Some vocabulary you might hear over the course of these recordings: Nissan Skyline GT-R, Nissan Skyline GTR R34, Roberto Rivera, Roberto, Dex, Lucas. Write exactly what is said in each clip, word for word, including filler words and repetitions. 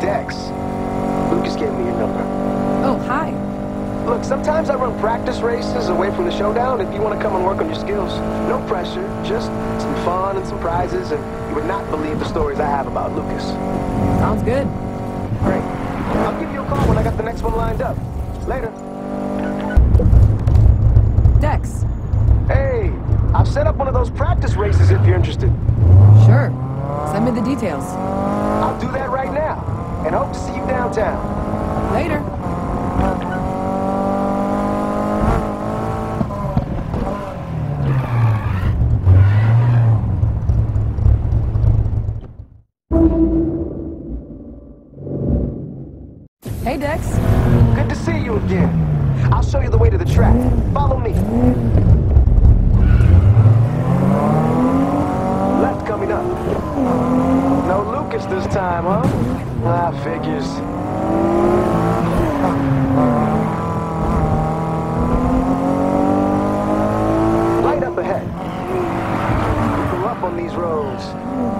Dex. Lucas gave me your number. Oh, hi. Look, sometimes I run practice races away from the showdown if you want to come and work on your skills. No pressure, just some fun and some prizes, and you would not believe the stories I have about Lucas. Sounds good. Great. I'll give you a call when I got the next one lined up. Later. Dex. Hey, I've set up one of those practice races if you're interested. Sure. Send me the details. I'll do that right now, and hope to see you downtown. Later. Hey, Dex. Good to see you again. I'll show you the way to the track. Follow me. Left coming up. No Lucas this time, huh? Ah, figures. Light up ahead. We grew up on these roads.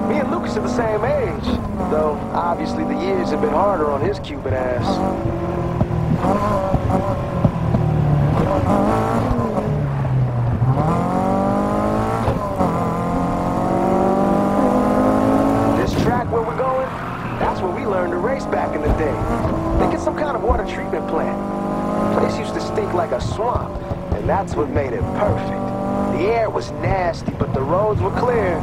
Me and Lucas are the same age. Though, obviously, the years have been harder on his Cuban ass. Learned to race back in the day. They get some kind of water treatment plant. The place used to stink like a swamp, and that's what made it perfect. The air was nasty, but the roads were clear.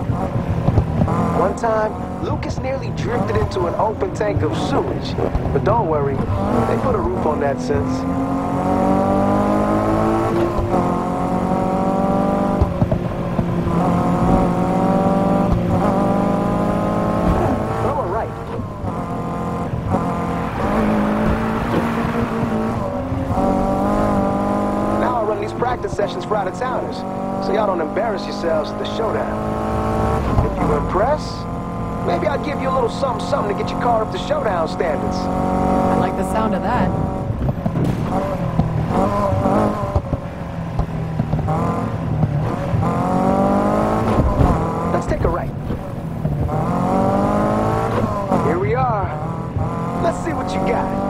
One time, Lucas nearly drifted into an open tank of sewage. But don't worry, they put a roof on that since. Sessions for out-of-towners, so y'all don't embarrass yourselves at the showdown. If you impress, maybe I'll give you a little something-something to get your car up to showdown standards. I like the sound of that. Let's take a right. Here we are. Let's see what you got.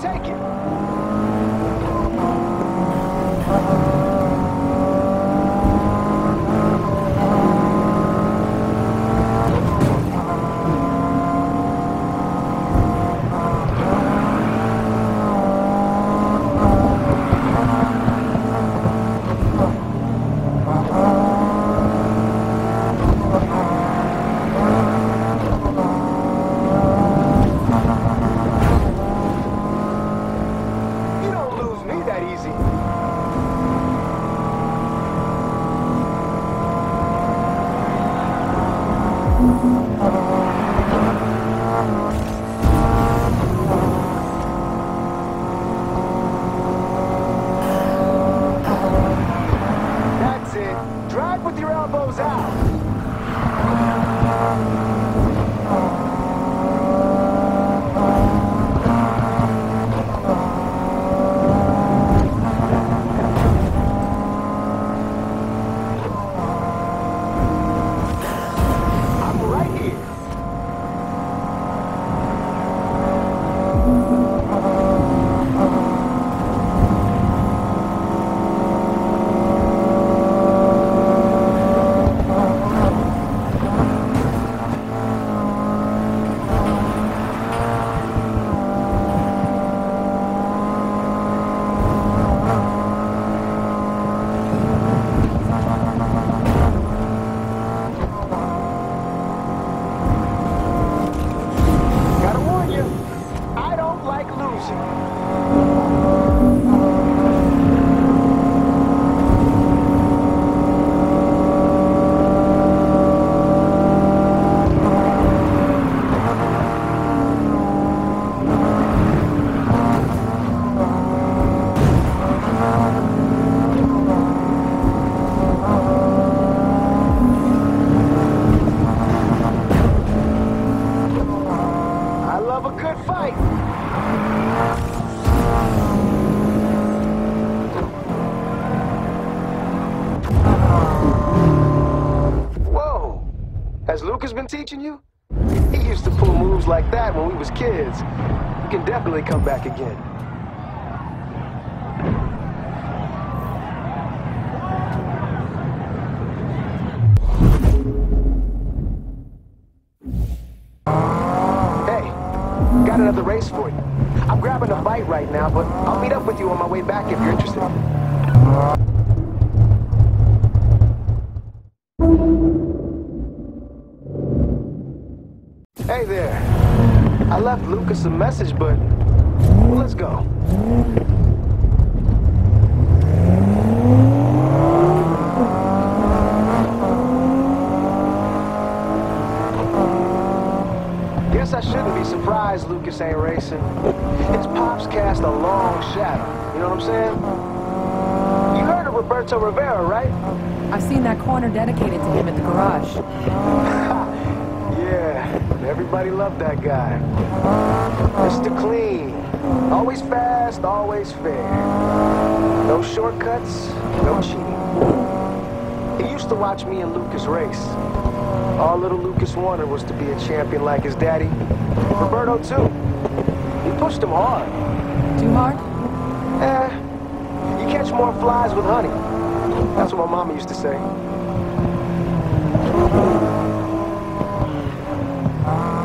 Take it. Lucas been teaching you? He used to pull moves like that when we was kids. You can definitely come back again. Hey, got another race for you. I'm grabbing a bite right now, but I'll meet up with you on my way back if you're interested. Hey there. I left Lucas a message, but well, let's go. Guess I shouldn't be surprised Lucas ain't racing. His pops cast a long shadow, you know what I'm saying? You heard of Roberto Rivera, right? I've seen that corner dedicated to him at the garage. Everybody loved that guy. Mister Clean. Always fast, always fair. No shortcuts, no cheating. He used to watch me and Lucas race. All little Lucas wanted was to be a champion like his daddy. Roberto, too. He pushed him hard. Too hard? Eh. You catch more flies with honey. That's what my mama used to say.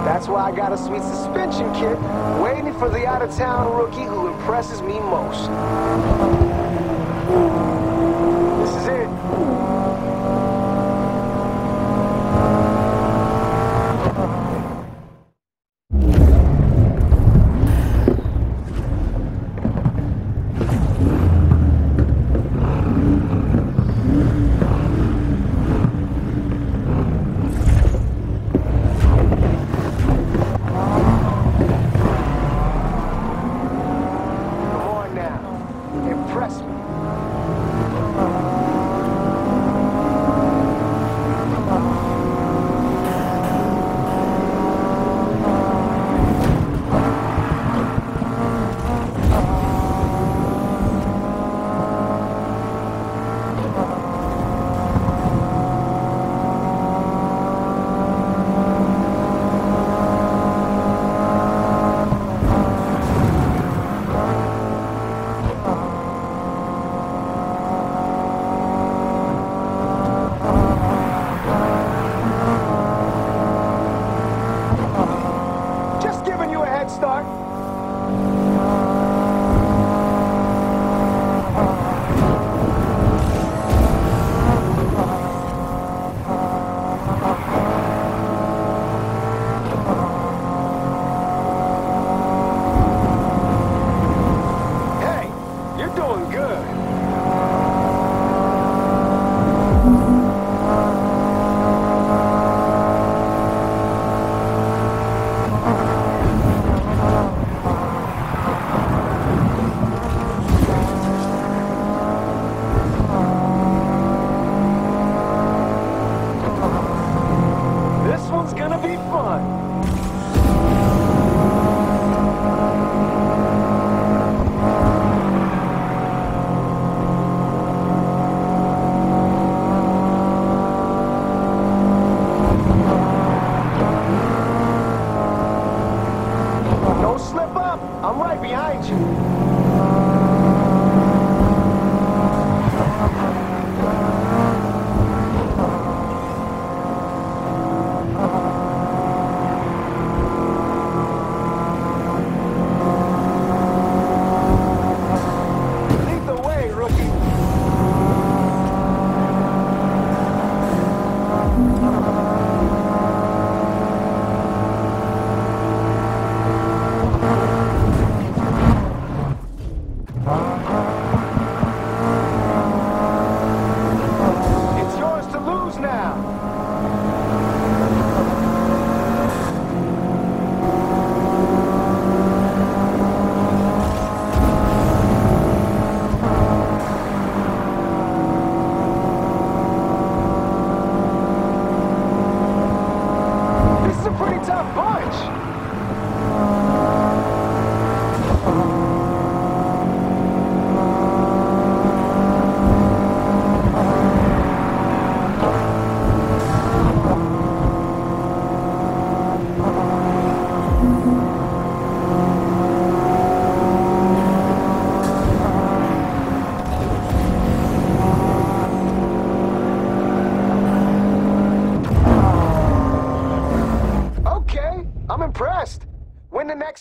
That's why I got a sweet suspension kit, waiting for the out-of-town rookie who impresses me most. This is it.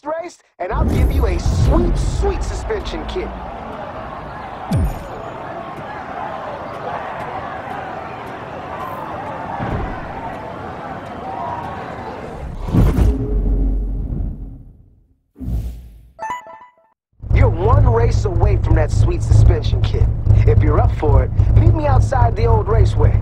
next race, and I'll give you a sweet, sweet suspension kit. You're one race away from that sweet suspension kit. If you're up for it, meet me outside the old raceway.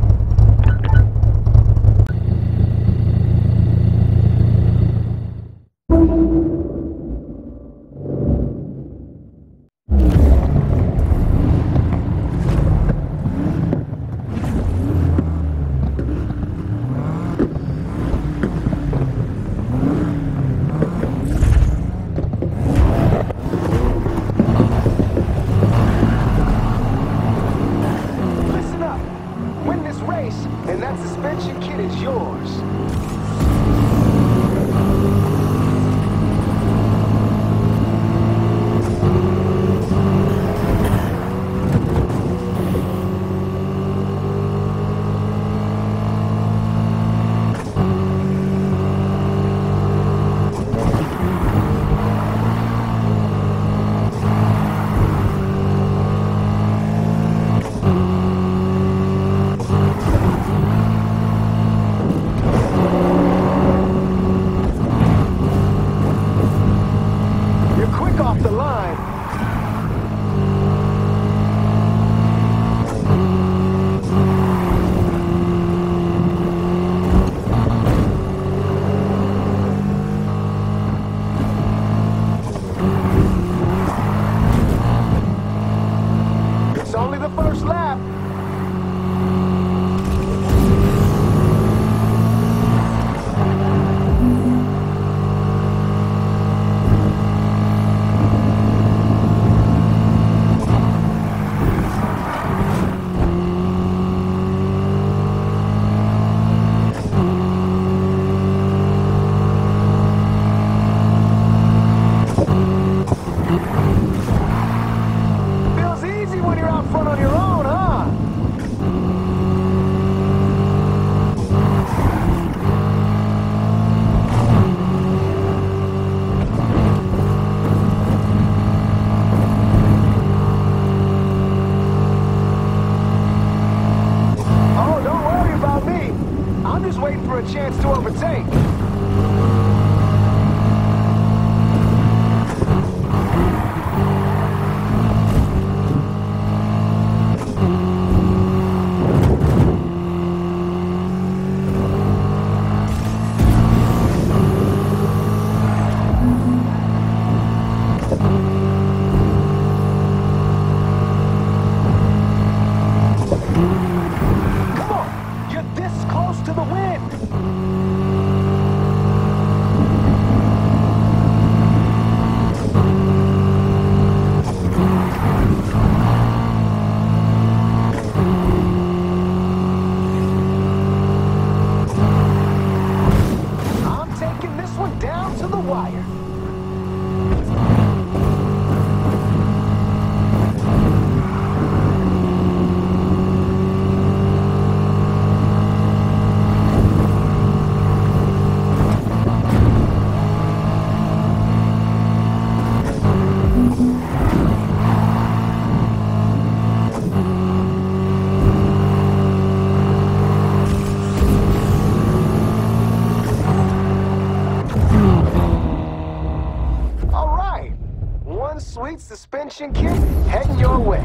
Suspension kit heading your way.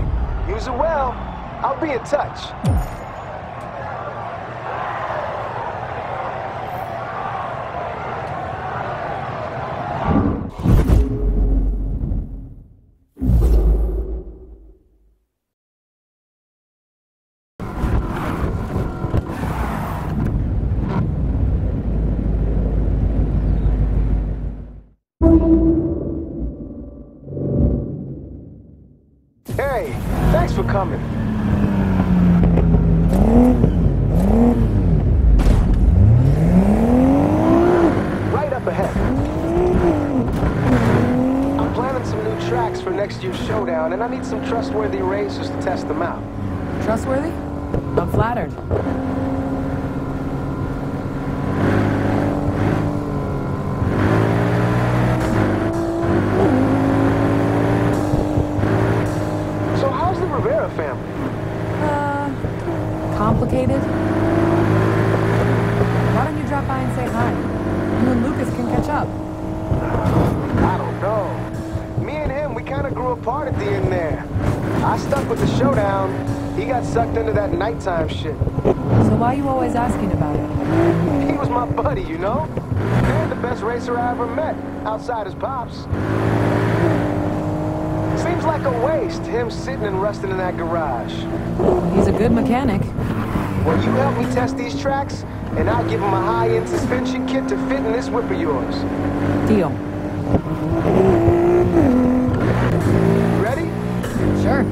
Use it well. I'll be in touch. Coming. Right up ahead. I'm planning some new tracks for next year's showdown, and I need some trustworthy racers to test them out. Trustworthy? I'm flattered. Rivera family? Uh, complicated. Why don't you drop by and say hi? You and Lucas can catch up. I don't know. Me and him, we kind of grew apart at the end there. I stuck with the showdown. He got sucked into that nighttime shit. So why are you always asking about it? He was my buddy, you know? And the best racer I ever met, outside his pops. Seems like a waste, him sitting and rusting in that garage. He's a good mechanic. Well, you help me test these tracks, and I'll give him a high-end suspension kit to fit in this whip of yours. Deal. Ready? Sure.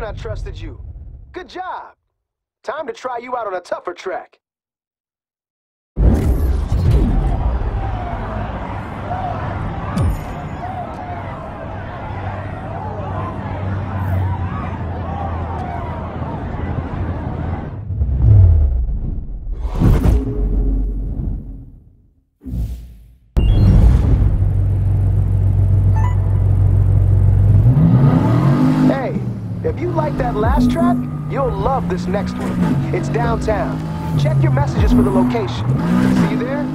I trusted you. Good job. Time to try you out on a tougher track. you like that last track, you'll love this next one. It's downtown. Check your messages for the location. See you there?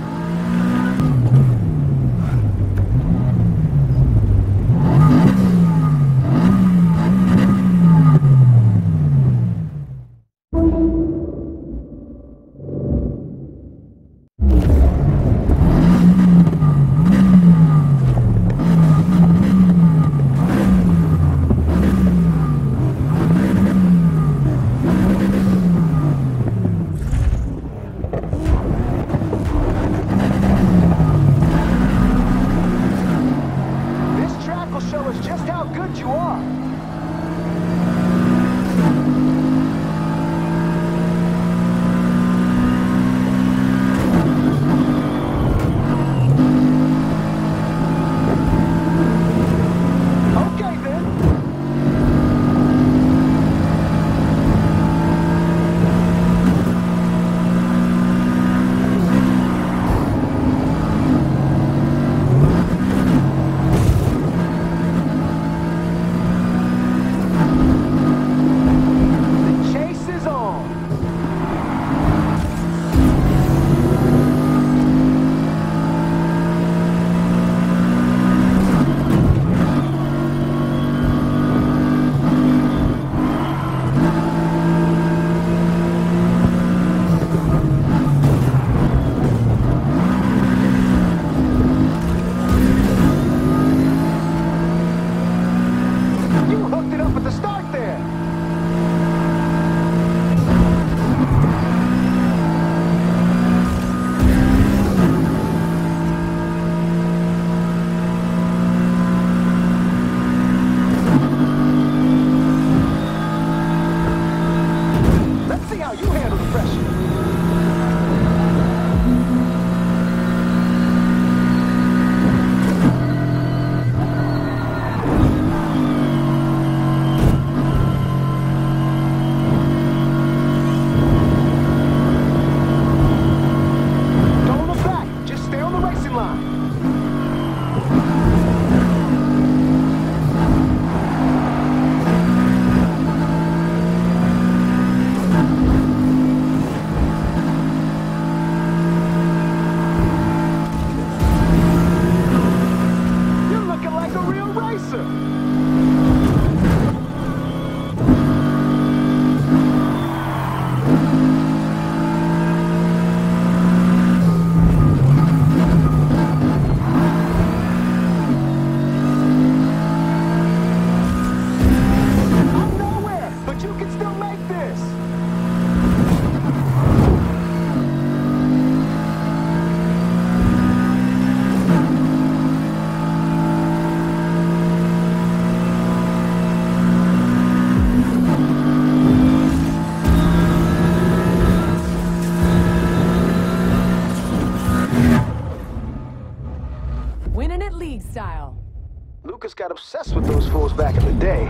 Lucas got obsessed with those fools back in the day.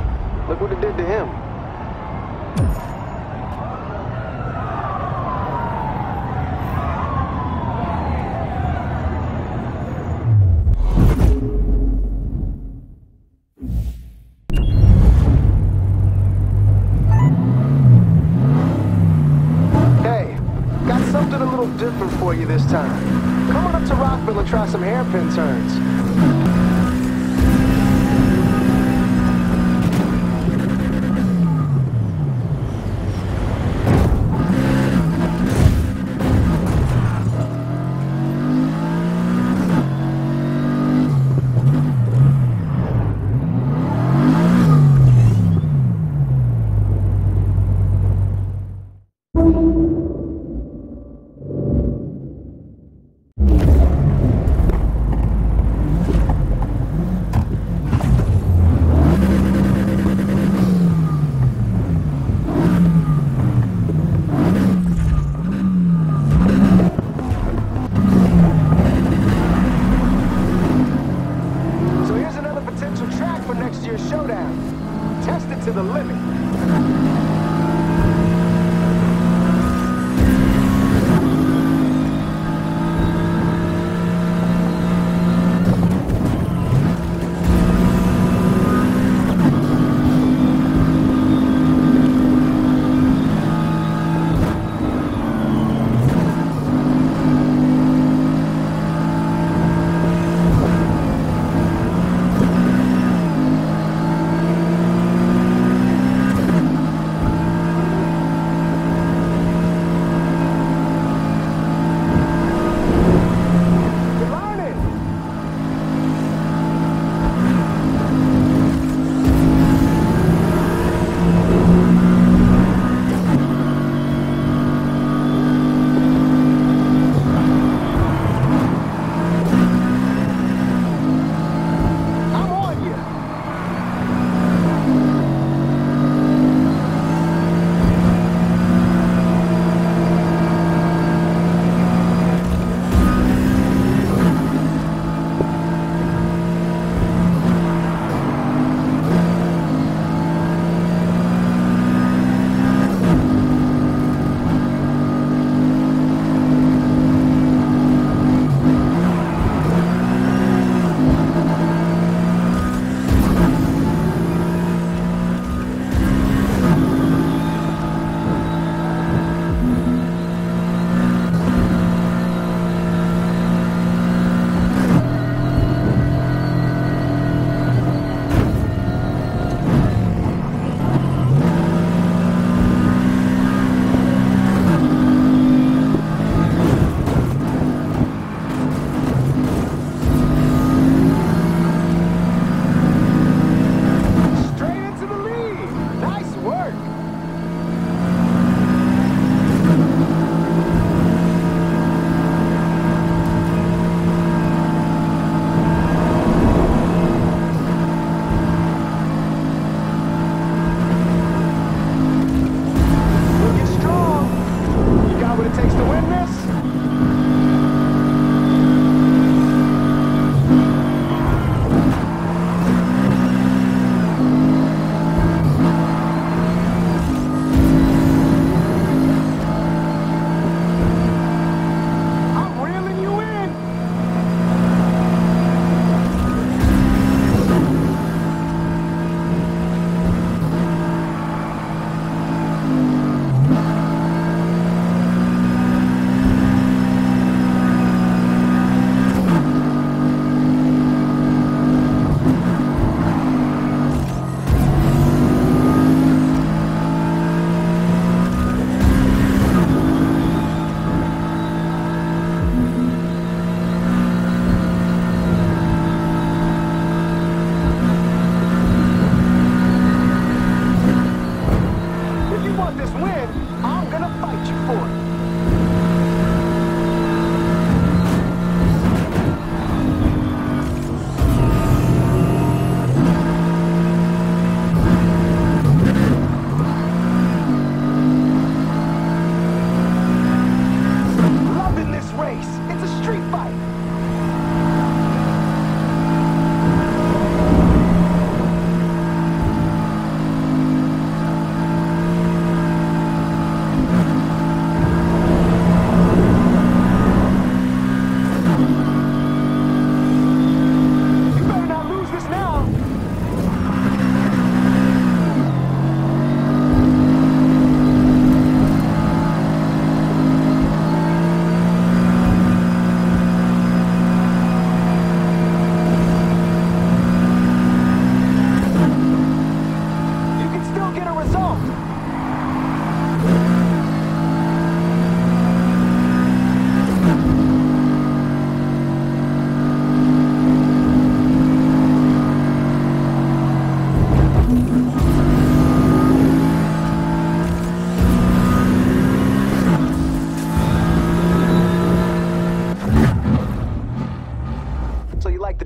Look what it did to him. Hey, got something a little different for you this time. Come on up to Rockville and try some hairpin turns.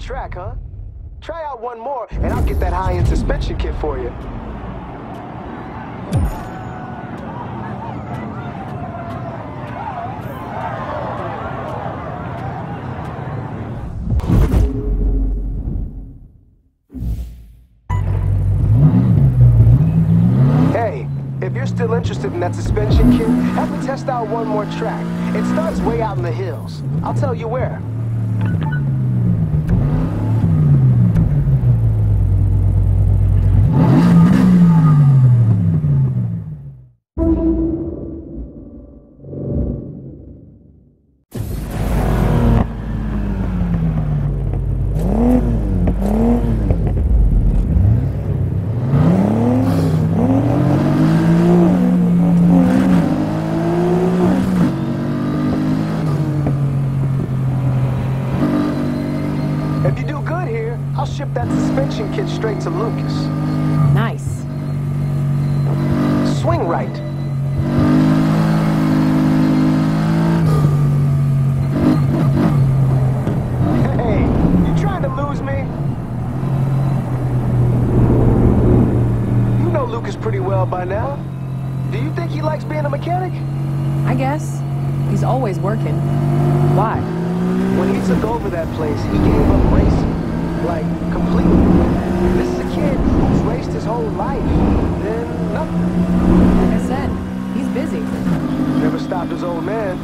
track, huh? Try out one more, and I'll get that high-end suspension kit for you. Still interested in that suspension kit? Have me test out one more track. It starts way out in the hills. I'll tell you where. Kid straight to Lucas. Nice. Swing right. Hey, you trying to lose me? You know Lucas pretty well by now. Do you think he likes being a mechanic? I guess. He's always working. Why? When he took over that place, he gave up racing. Like, completely. This is a kid who's raced his whole life, then nothing. Like I said, he's busy. Never stopped his old man.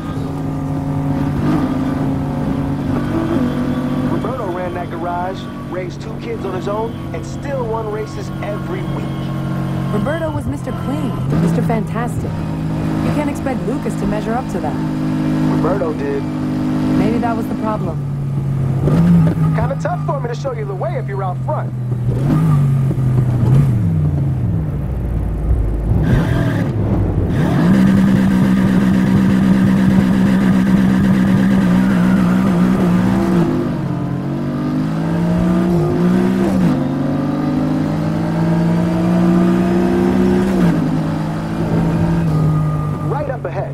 Roberto ran that garage, raised two kids on his own, and still won races every week. Roberto was Mister Clean, Mister Fantastic. You can't expect Lucas to measure up to that. Roberto did. Maybe that was the problem. Kind of tough for me to show you the way if you're out front. Right up ahead.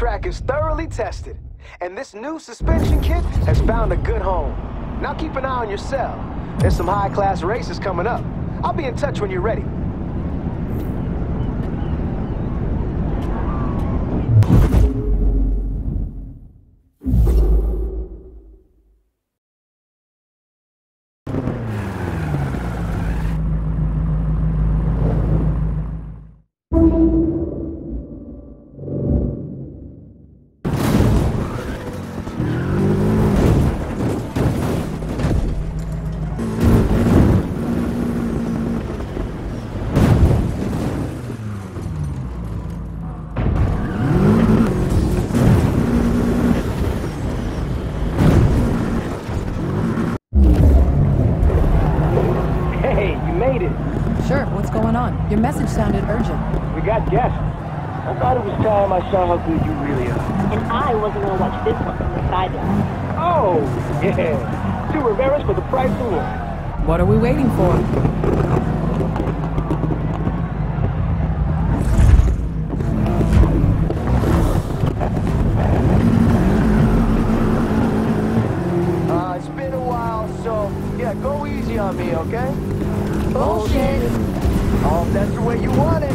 track is thoroughly tested, and this new suspension kit has found a good home. Now keep an eye on yourself. There's some high-class races coming up. I'll be in touch when you're ready. Your message sounded urgent. We got guests. I thought it was time I saw how good you really are. And I wasn't gonna watch this one from the sidelines. Oh, yeah. Two Riveras for the price of one. What are we waiting for? Uh, it's been a while, so yeah, go easy on me, okay? Bullshit. Bullshit. Oh, that's the way you want it.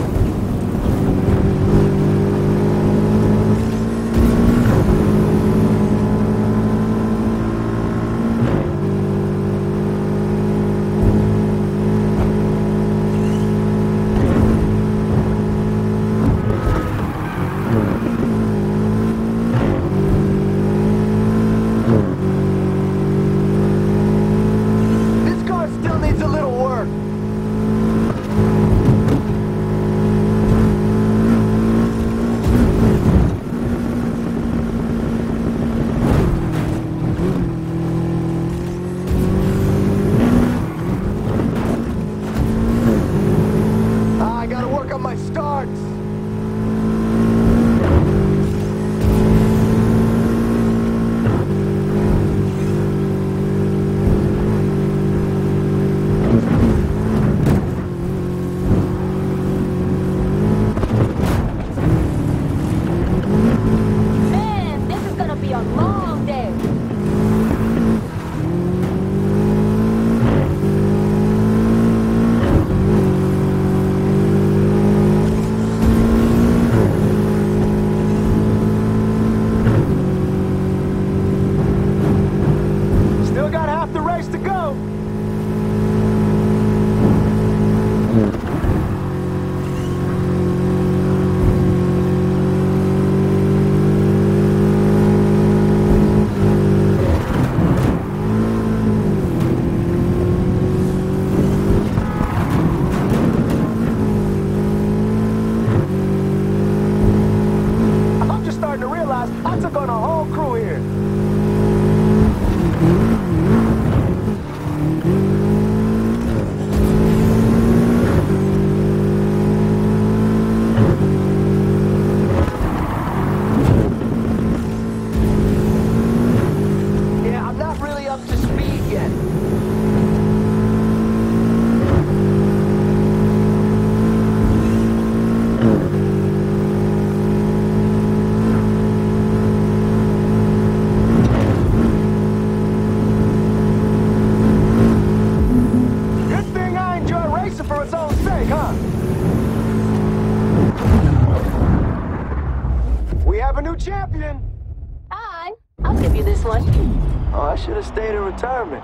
Retirement.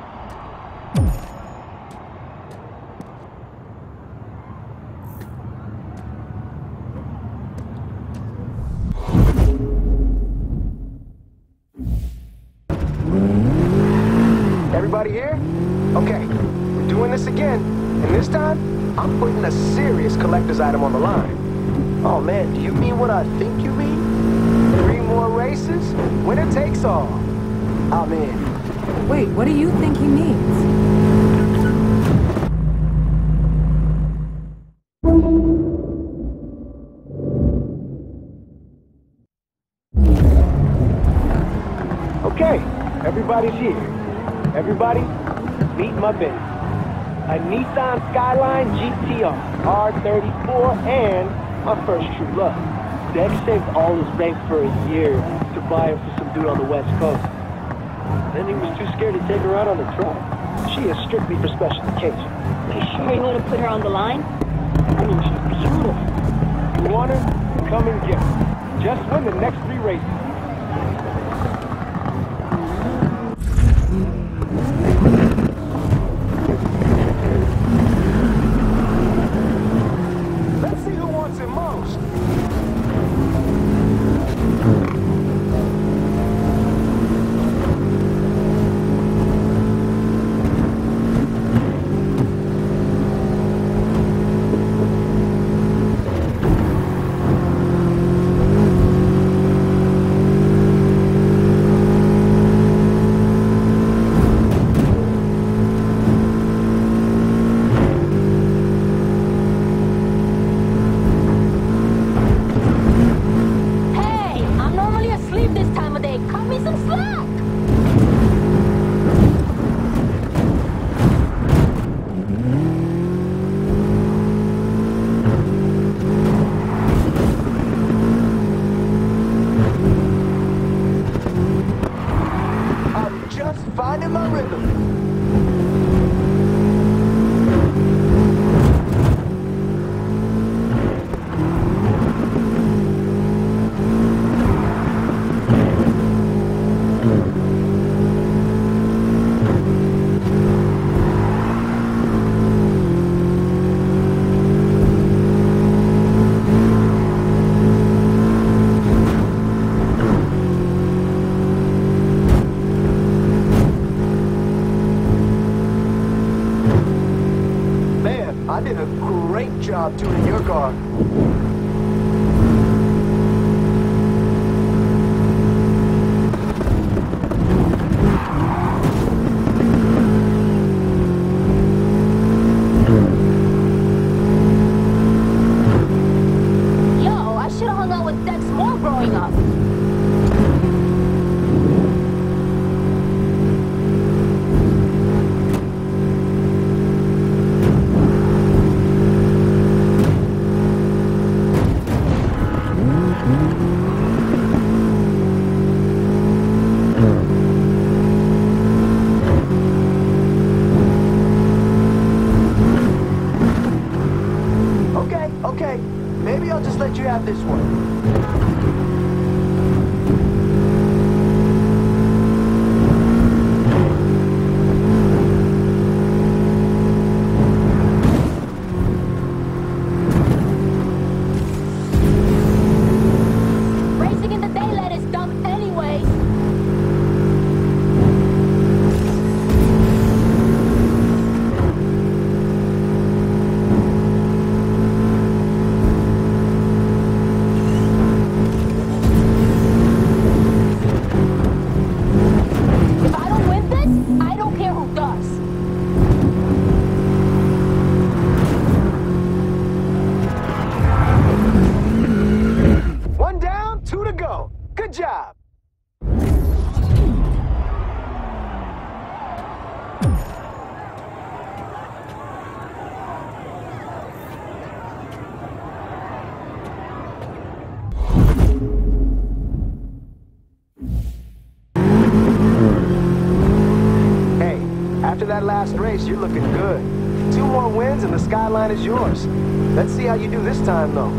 Everybody here? Okay, we're doing this again, and this time I'm putting a serious collector's item on the line. Oh man, do you mean what I think you mean? Three more races, winner takes all. I'm in. Wait, what do you think he needs? Okay, everybody's here. Everybody, meet my baby. A Nissan Skyline G T R R thirty-four and my first true love. Dex saved all his bank for a year to buy her for some dude on the West Coast. Then he was too scared to take her out on the truck. She is strictly for special occasion. Are you sure you want to put her on the line? I mean, she's beautiful. You want her? Come and get her. Just win the next three races. Job tuning your car. Last race, you're looking good. Two more wins and the Skyline is yours. Let's see how you do this time, though.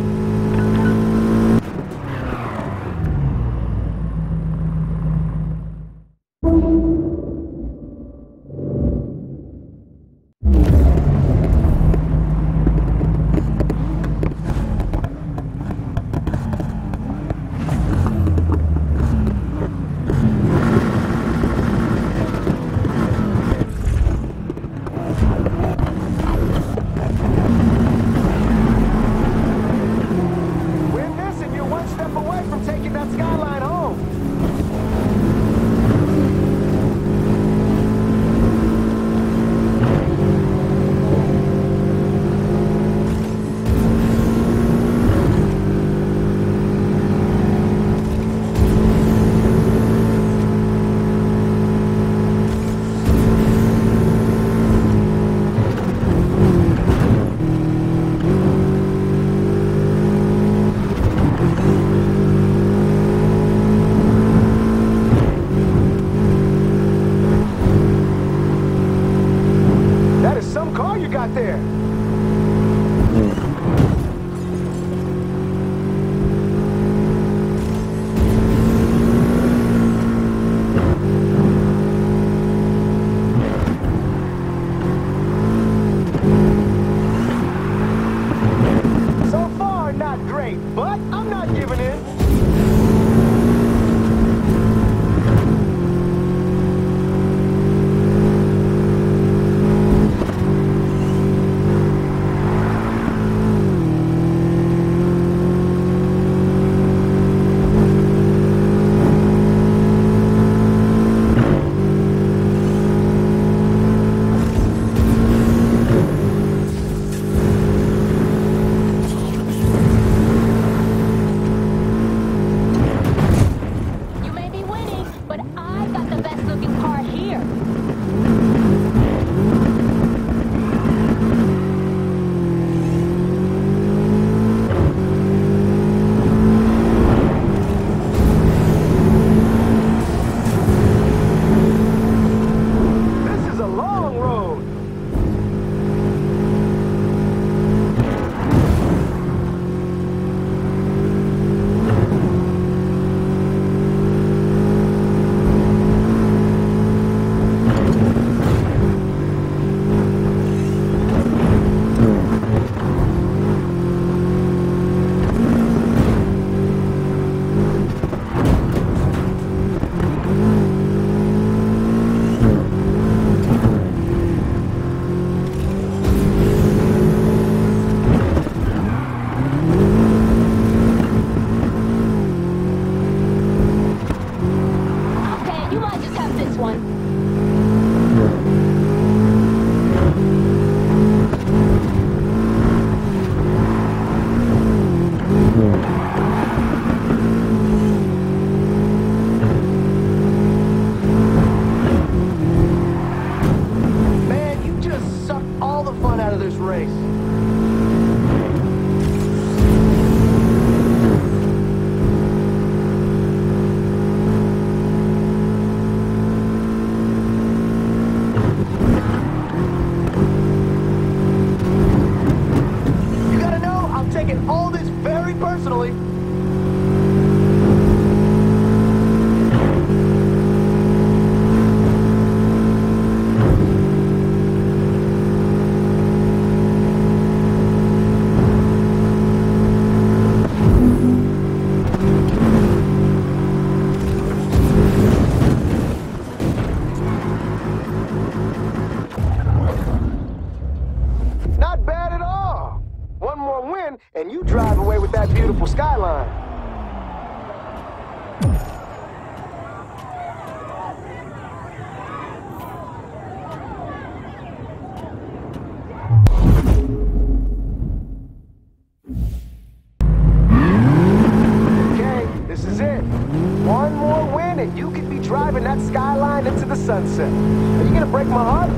Sunset. Are you gonna break my heart?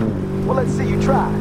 Well, let's see you try.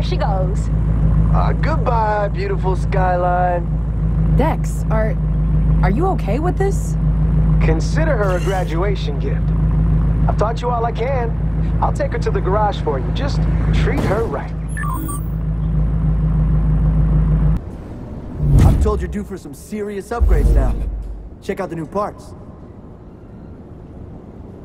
there she goes. Uh, goodbye, beautiful skyline. Dex, are, are you okay with this? Consider her a graduation gift. I've taught you all I can. I'll take her to the garage for you. Just treat her right. I'm told you're due for some serious upgrades now. Check out the new parts.